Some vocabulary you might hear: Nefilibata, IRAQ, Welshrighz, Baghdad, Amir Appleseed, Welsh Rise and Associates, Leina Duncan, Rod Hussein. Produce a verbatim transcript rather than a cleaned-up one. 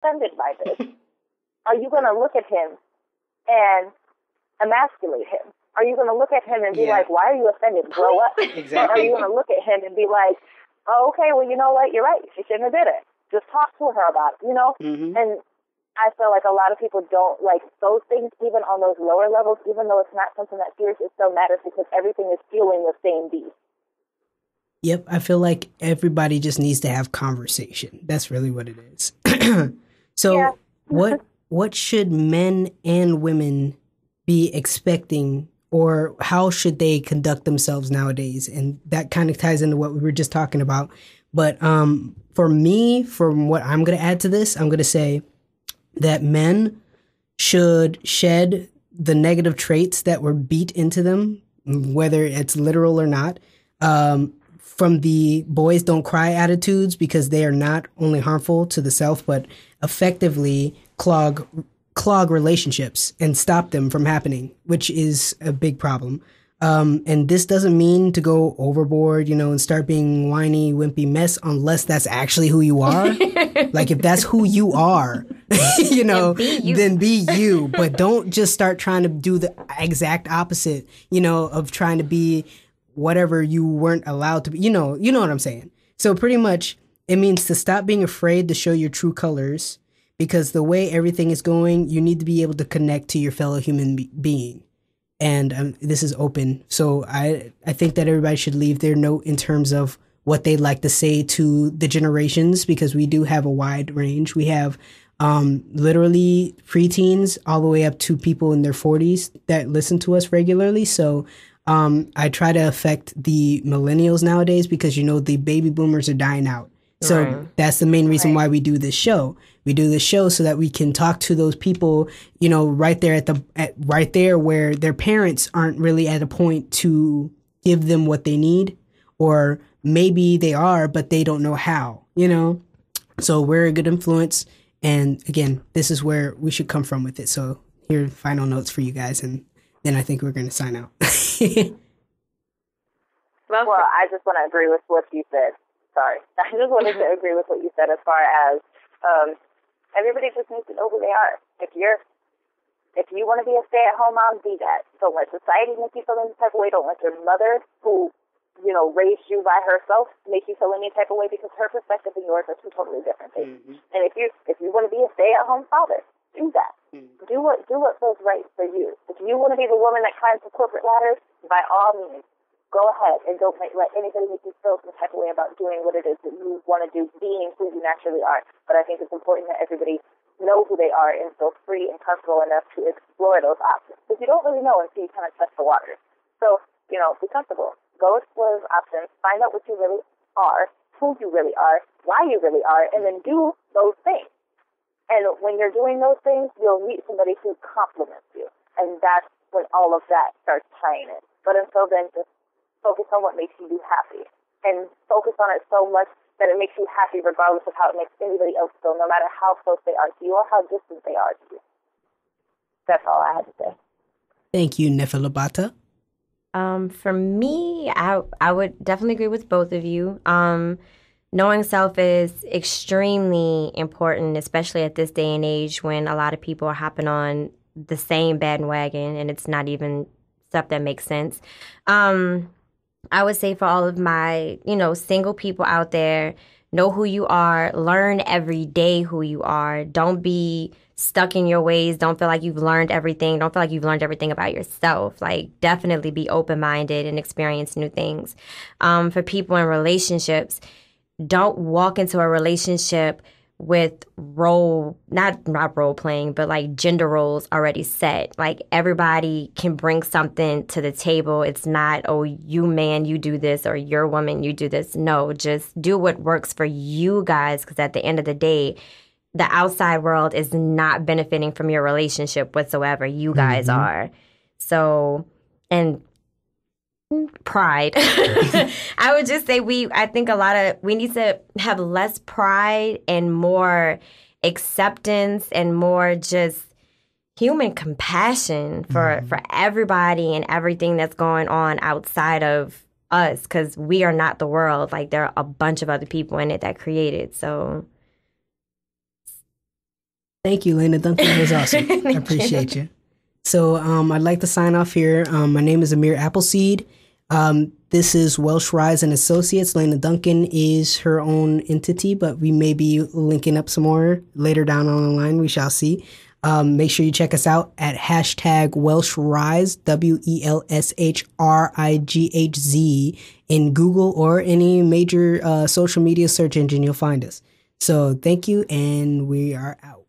offended by this? Are you going to look at him and emasculate him? Are you going to look at him and be yeah. like, why are you offended? Grow up. Exactly. Or are you going to look at him and be like, oh, okay, well, you know what? You're right. She shouldn't have did it. Just talk to her about it, you know? Mm-hmm. And I feel like a lot of people don't, like, those things, even on those lower levels, even though it's not something that serious, it still matters because everything is fueling the same beast. Yep. I feel like everybody just needs to have conversation. That's really what it is. So yeah. what what should men and women be expecting, or how should they conduct themselves nowadays? And that kind of ties into what we were just talking about. But um, for me, from what I'm going to add to this, I'm going to say that men should shed the negative traits that were beat into them, whether it's literal or not, um, from the boys don't cry attitudes, because they are not only harmful to the self, but effectively clog clog relationships and stop them from happening, which is a big problem. Um, and this doesn't mean to go overboard, you know, and start being whiny, wimpy mess, unless that's actually who you are. Like, if that's who you are, you know, be you. Then be you. But don't just start trying to do the exact opposite, you know, of trying to be whatever you weren't allowed to be. You know, you know what I'm saying? So pretty much it means to stop being afraid to show your true colors, because the way everything is going, you need to be able to connect to your fellow human be- being. And um, this is open. So I, I think that everybody should leave their note in terms of what they'd like to say to the generations, because we do have a wide range. We have um, literally preteens all the way up to people in their forties that listen to us regularly. So um, I try to affect the millennials nowadays, because, you know, the baby boomers are dying out. So right. that's the main reason right. why we do this show. We do this show so that we can talk to those people, you know, right there at the at right there where their parents aren't really at a point to give them what they need, or maybe they are, but they don't know how, you know. So we're a good influence. And again, this is where we should come from with it. So here are final notes for you guys. And then I think we're going to sign out. Well, I just want to agree with what you said. Sorry. I just wanted to agree with what you said as far as um, everybody just needs to know who they are. If you're, if you want to be a stay-at-home mom, be that. Don't let society make you feel any type of way. Don't let your mother, who, you know, raised you by herself, make you feel any type of way, because her perspective and yours are two totally different things. Mm-hmm. And if you if you want to be a stay-at-home father, do that. Mm-hmm. Do what do what feels right for you. If you want to be the woman that climbs the corporate ladders, by all means, go ahead, and don't make, let anybody make you feel some type of way about doing what it is that you want to do, being who you naturally are. But I think it's important that everybody know who they are and feel free and comfortable enough to explore those options. Because you don't really know until you kind of test the waters. So, you know, be comfortable. Go explore those options. Find out what you really are, who you really are, why you really are, and then do those things. And when you're doing those things, you'll meet somebody who compliments you. And that's when all of that starts tying in. But until then, just focus on what makes you happy, and focus on it so much that it makes you happy regardless of how it makes anybody else feel, no matter how close they are to you or how distant they are to you. That's all I had to say. Thank you, Nefilibata. Um, for me, I I would definitely agree with both of you. Um, knowing self is extremely important, especially at this day and age when a lot of people are hopping on the same bandwagon and it's not even stuff that makes sense. Um, I would say for all of my, you know, single people out there, know who you are, learn every day who you are. Don't be stuck in your ways. Don't feel like you've learned everything. Don't feel like you've learned everything about yourself. Like, definitely be open-minded and experience new things. Um, for people in relationships, don't walk into a relationship with role, not not role playing, but like gender roles already set. Like, everybody can bring something to the table. It's not, oh, you man, you do this, or you're woman, you do this. No, just do what works for you guys, because at the end of the day, the outside world is not benefiting from your relationship whatsoever. You guys mm-hmm. are. So, and pride. I would just say we, I think a lot of, we need to have less pride and more acceptance and more just human compassion for, mm-hmm. for everybody and everything that's going on outside of us, because we are not the world. Like, there are a bunch of other people in it that created. So Thank you, Leina Duncan. It was awesome. I appreciate you. you. So um, I'd like to sign off here. Um, my name is Amir Appleseed. Um, this is Welsh Rise and Associates. Leina Duncan is her own entity, but we may be linking up some more later down on the line. We shall see. Um, make sure you check us out at hashtag Welsh Rise, W E L S H R I G H Z, in Google or any major uh, social media search engine. You'll find us. So thank you, and we are out.